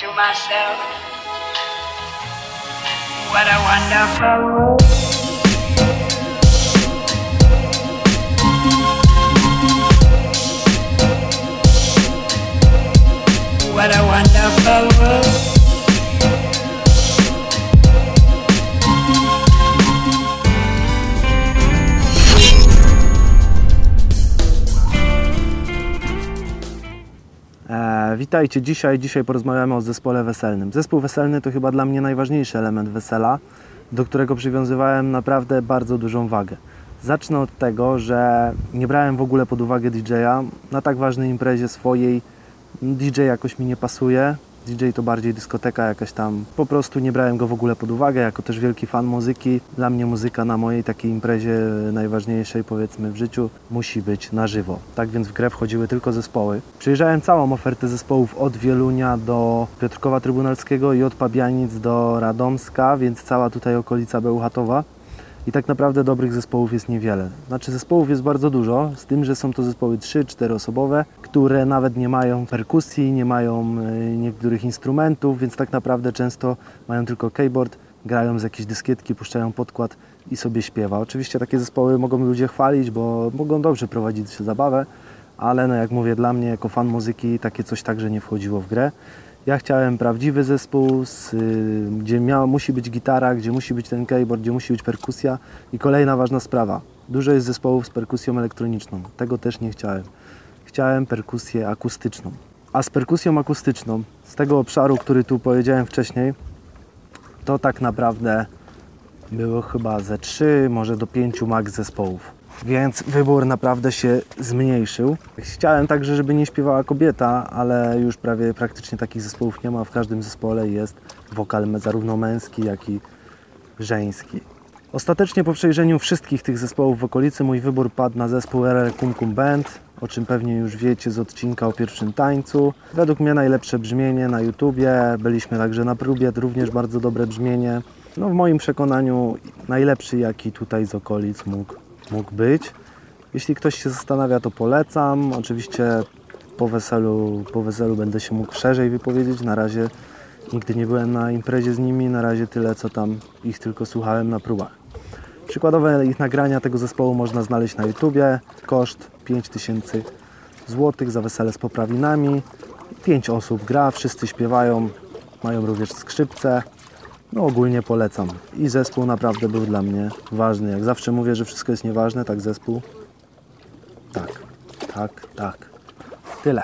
to myself, what a wonderful world. What a wonderful world. Witajcie dzisiaj. Dzisiaj porozmawiamy o zespole weselnym. Zespół weselny to chyba dla mnie najważniejszy element wesela, do którego przywiązywałem naprawdę bardzo dużą wagę. Zacznę od tego, że nie brałem w ogóle pod uwagę DJ-a. Na tak ważnej imprezie swojej DJ jakoś mi nie pasuje. DJ to bardziej dyskoteka jakaś tam. Po prostu nie brałem go w ogóle pod uwagę, jako też wielki fan muzyki. Dla mnie muzyka na mojej takiej imprezie najważniejszej, powiedzmy, w życiu musi być na żywo. Tak więc w grę wchodziły tylko zespoły. Przejrzałem całą ofertę zespołów od Wielunia do Piotrkowa Trybunalskiego i od Pabianic do Radomska, więc cała tutaj okolica Bełchatowa. I tak naprawdę dobrych zespołów jest niewiele. Znaczy zespołów jest bardzo dużo, z tym, że są to zespoły 3-4 osobowe, które nawet nie mają perkusji, nie mają niektórych instrumentów, więc tak naprawdę często mają tylko keyboard, grają z jakiejś dyskietki, puszczają podkład i sobie śpiewa. Oczywiście takie zespoły mogą ludzie chwalić, bo mogą dobrze prowadzić zabawę, ale no jak mówię, dla mnie jako fan muzyki takie coś także nie wchodziło w grę. Ja chciałem prawdziwy zespół, gdzie musi być gitara, gdzie musi być ten keyboard, gdzie musi być perkusja. I kolejna ważna sprawa. Dużo jest zespołów z perkusją elektroniczną. Tego też nie chciałem. Chciałem perkusję akustyczną. A z perkusją akustyczną, z tego obszaru, który tu powiedziałem wcześniej, to tak naprawdę było chyba ze 3, może do 5 max zespołów. Więc wybór naprawdę się zmniejszył. Chciałem także, żeby nie śpiewała kobieta, ale już praktycznie takich zespołów nie ma. W każdym zespole jest wokal zarówno męski, jak i żeński. Ostatecznie po przejrzeniu wszystkich tych zespołów w okolicy mój wybór padł na zespół Rerekumkum Band, o czym pewnie już wiecie z odcinka o pierwszym tańcu. Według mnie najlepsze brzmienie na YouTubie, byliśmy także na próbie, również bardzo dobre brzmienie. No w moim przekonaniu najlepszy, jaki tutaj z okolic mógł być. Jeśli ktoś się zastanawia, to polecam. Oczywiście po weselu będę się mógł szerzej wypowiedzieć. Na razie nigdy nie byłem na imprezie z nimi. Na razie tyle, co tam ich tylko słuchałem na próbach. Przykładowe ich nagrania tego zespołu można znaleźć na YouTubie. Koszt 5000 zł za wesele z poprawinami. 5 osób gra, wszyscy śpiewają, mają również skrzypce. No ogólnie polecam. I zespół naprawdę był dla mnie ważny. Jak zawsze mówię, że wszystko jest nieważne, tak zespół. Tak. Tyle.